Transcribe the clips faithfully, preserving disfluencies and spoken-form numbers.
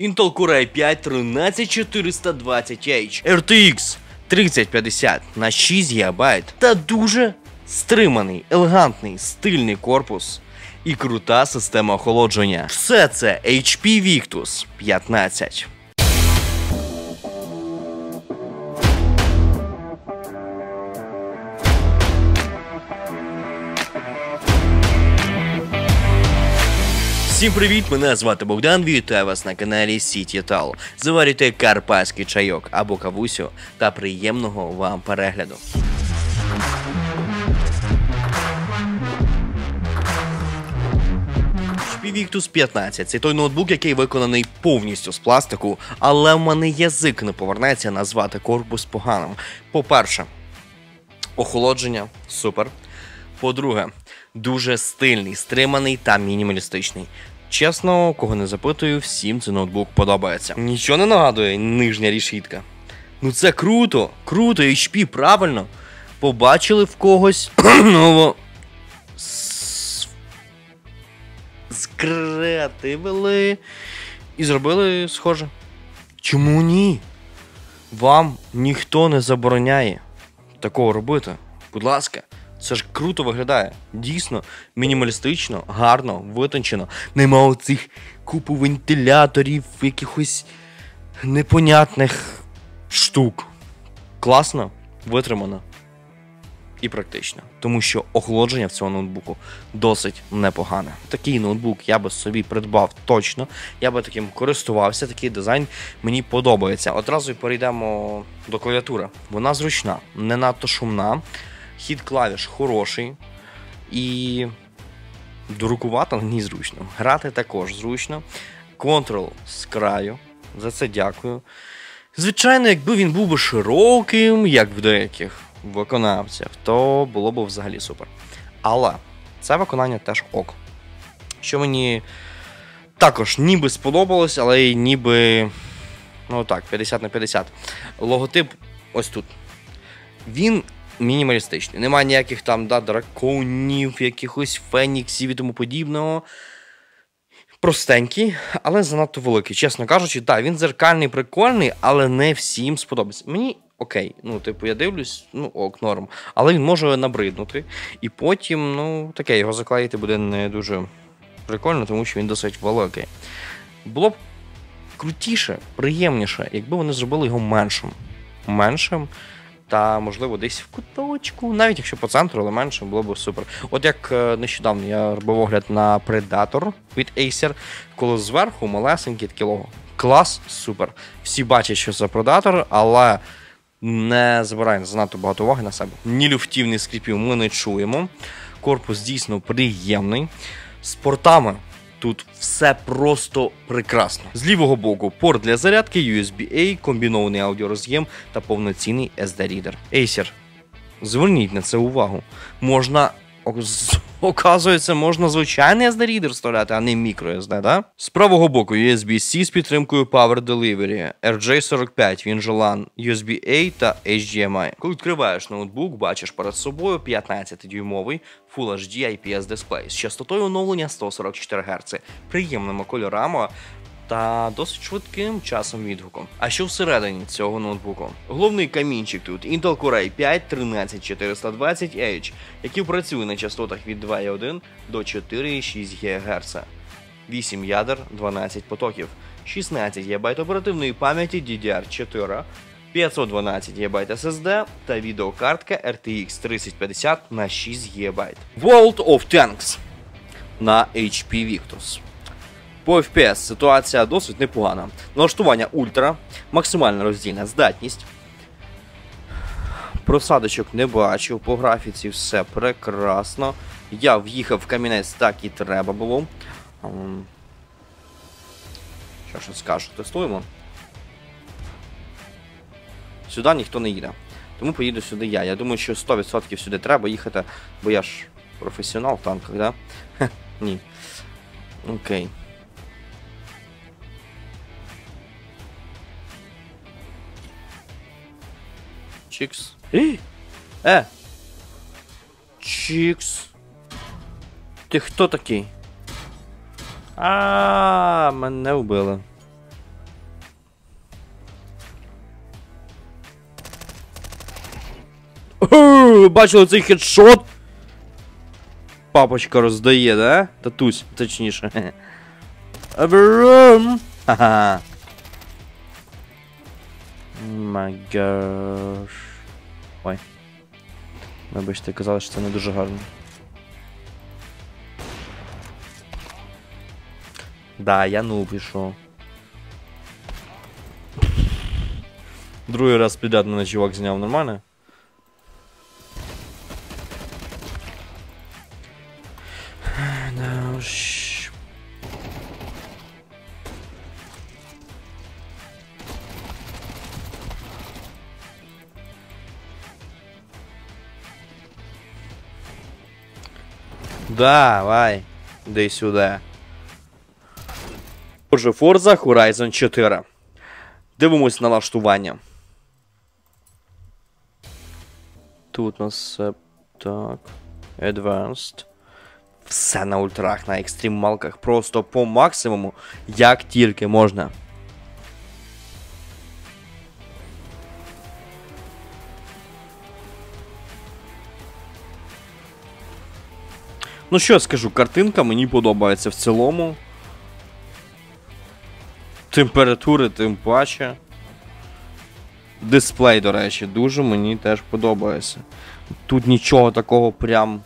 Intel Core ай п'ять тринадцять чотириста двадцять H, ар ти ікс тридцять п'ятдесят на шість гігабайт та дуже стриманий, елегантний, стильний корпус і крута система охолодження. Все це ейч пі Victus п'ятнадцять. Всім привіт, мене звати Богдан, вітаю вас на каналі CityTel. Заварюйте карпатський чайок або кавусю та приємного вам перегляду. Victus п'ятнадцять – це той ноутбук, який виконаний повністю з пластику, але в мене язик не повернеться назвати корпус поганим. По-перше, охолодження – супер. По-друге, дуже стильний, стриманий та мінімалістичний. Чесно, кого не запитую, всім цей ноутбук подобається. Нічого не нагадує нижня рішітка. Ну це круто, круто, ейч пі, правильно. Побачили в когось нового... скреативили і зробили схоже. Чому ні? Вам ніхто не забороняє такого робити. Будь ласка. Це ж круто виглядає. Дійсно, мінімалістично, гарно, витончено. Нема оцих купу вентиляторів, якихось непонятних штук. Класно, витримано і практично. Тому що охолодження в цього ноутбуку досить непогане. Такий ноутбук я би собі придбав точно. Я би таким користувався, такий дизайн мені подобається. Одразу перейдемо до клавіатури. Вона зручна, не надто шумна. Хід клавіш хороший і друкувати на ній зручно, грати також зручно, контрол з краю, за це дякую. Звичайно, якби він був би широким, як в деяких виконавцях, то було б взагалі супер. Але це виконання теж ок, що мені також ніби сподобалось, але й ніби, ну так, п'ятдесят на п'ятдесят. Логотип ось тут. Він мінімалістичний. Нема ніяких там, да, драконів, якихось феніксів і тому подібного. Простенький, але занадто великий. Чесно кажучи, так, він дзеркальний, прикольний, але не всім сподобається. Мені окей, ну, типу, я дивлюсь, ну, ок, норм. Але він може набриднути. І потім, ну, таке, його заклеїти буде не дуже прикольно, тому що він досить великий. Було б крутіше, приємніше, якби вони зробили його меншим. Меншим. Та, можливо, десь в куточку, навіть якщо по центру, але менше, було б супер. От як нещодавно я робив огляд на Predator від Acer, коли зверху малесенький такий лого. Клас, супер. Всі бачать, що це Predator, але не забирай занадто багато уваги на себе. Ні люфтів, ні скріпів ми не чуємо. Корпус дійсно приємний. З портами тут все просто прекрасно. З лівого боку порт для зарядки, ю ес бі-A, комбінований аудіороз'єм та повноцінний ес ді-рідер. Acer, зверніть на це увагу. Можна, оказується, можна звичайний ес ді-рідер вставляти, а не мікро-ес ді, да? З правого боку ю ес бі-C з підтримкою Power Delivery, ар джей сорок п'ять, він же лан, ю ес бі-A та ейч ді ем ай. Коли відкриваєш ноутбук, бачиш перед собою п'ятнадцятидюймовий Full ейч ді ай пі ес дисплей з частотою оновлення сто сорок чотири герци, приємними кольорами та досить швидким часом відгуку. А що всередині цього ноутбуку? Головний камінчик тут Intel Core ай п'ять тринадцять чотириста двадцять H, який працює на частотах від двох цілих однієї десятих до чотирьох цілих шести гігагерц, вісім ядер, дванадцять потоків, шістнадцять гігабайт оперативної пам'яті ді ді ар чотири, п'ятсот дванадцять гігабайт ес ес ді та відеокартка ар ти ікс тридцять п'ятдесят на шість гігабайт. World of Tanks на ейч пі Victus. По еф пі ес ситуація досить непогана. Налаштування ультра, максимальна роздільна здатність. Просадочок не бачив, по графіці все прекрасно. Я в'їхав в камінець, так і треба було. Що ж скажу, тестуємо. Сюди ніхто не їде, тому поїду сюди я. Я думаю, що сто відсотків сюди треба їхати, бо я ж професіонал в танках, да? Хе, ні. Окей. Чікс. Е! Чікс. Ти хто такий? А, мене вбили. Бачили цей хедшот? Папочка роздає, да? Татусь, точніше. Абрам! Ха-ха. Май гаш. Ой. Вибачте, казали, що це не дуже гарно. Да, я ну пішов. Другий раз підряд мене чувак зняв, нормально? Давай, дай сюди. Отже, Forza Horizon чотири. Дивимось на налаштування. Тут у нас так. Advanced. Все на ультрах, на екстремалках. Просто по максимуму, як тільки можна. Ну що я скажу, картинка мені подобається в цілому. Температури тим паче. Дисплей, до речі, дуже мені теж подобається. Тут нічого такого прям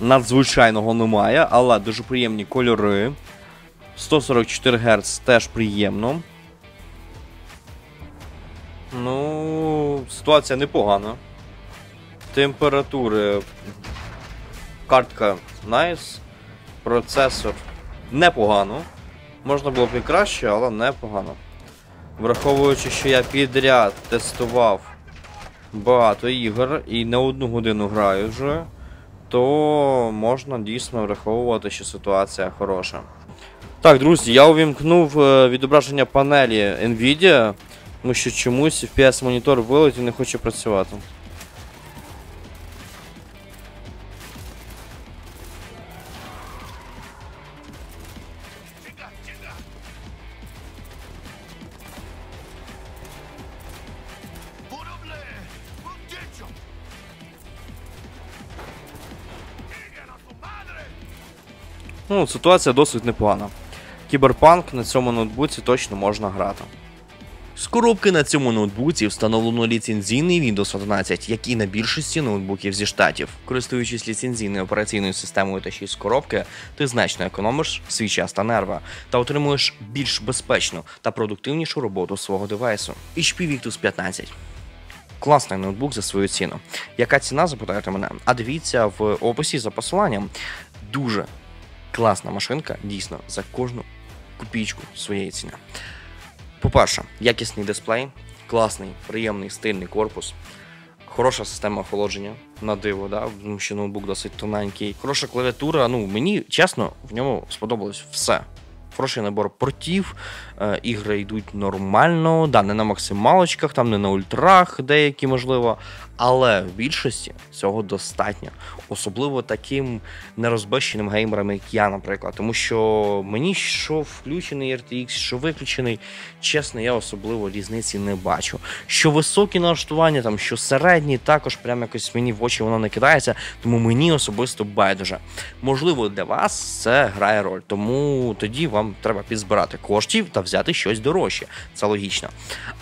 надзвичайного немає, але дуже приємні кольори. сто сорок чотири герц теж приємно. Ну, ситуація непогана. Температури... Картка найс, процесор непогано, можна було б і краще, але непогано. Враховуючи, що я підряд тестував багато ігор і не одну годину граю вже, то можна дійсно враховувати, що ситуація хороша. Так, друзі, я увімкнув відображення панелі Nvidia, тому що чомусь еф пі ес-монітор вилетів і не хоче працювати. Ну, ситуація досить непогана. Кіберпанк на цьому ноутбуці точно можна грати. З коробки на цьому ноутбуці встановлено ліцензійний Windows одинадцять, як і на більшості ноутбуків зі Штатів. Користуючись ліцензійною операційною системою та ще з коробки, ти значно економиш свій час та нерва, та отримуєш більш безпечну та продуктивнішу роботу свого девайсу. ейч пі Victus п'ятнадцять. Класний ноутбук за свою ціну. Яка ціна, запитаєте мене? А дивіться в описі за посиланням. Дуже класна машинка, дійсно, за кожну копійку своєї ціни. По-перше, якісний дисплей, класний, приємний, стильний корпус, хороша система охолодження, на диво, да? Тому що ноутбук досить тоненький, хороша клавіатура, ну, мені, чесно, в ньому сподобалось все. Хороший набор портів, е, ігри йдуть нормально, да, не на максималочках, там не на ультрах деякі, можливо, але в більшості цього достатньо. Особливо таким нерозбещеним геймерам, як я, наприклад, тому що мені що включений ар ті екс, що виключений, чесно, я особливо різниці не бачу. Що високі налаштування, там, що середні, також прям якось мені в очі воно не кидається, тому мені особисто байдуже. Можливо, для вас це грає роль, тому тоді вам треба підзбирати коштів та взяти щось дорожче. Це логічно.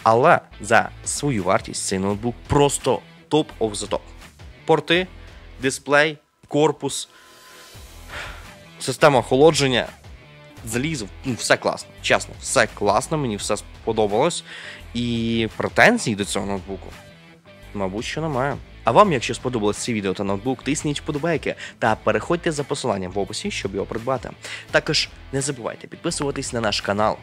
Але за свою вартість цей ноутбук просто топ оф за топ. Порти, дисплей, корпус, система охолодження, залізо, ну, все класно. Чесно, все класно, мені все сподобалось. І претензій до цього ноутбуку, мабуть, що немає. А вам, якщо сподобалось це відео та ноутбук, тисніть вподобайки та переходьте за посиланням в описі, щоб його придбати. Також не забувайте підписуватись на наш канал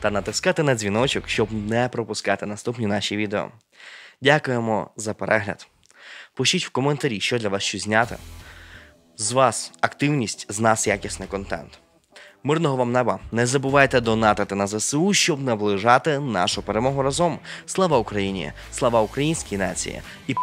та натискати на дзвіночок, щоб не пропускати наступні наші відео. Дякуємо за перегляд. Пишіть в коментарі, що для вас що зняти. З вас активність, з нас якісний контент. Мирного вам неба. Не забувайте донатити на ЗСУ, щоб наближати нашу перемогу разом. Слава Україні! Слава українській нації! І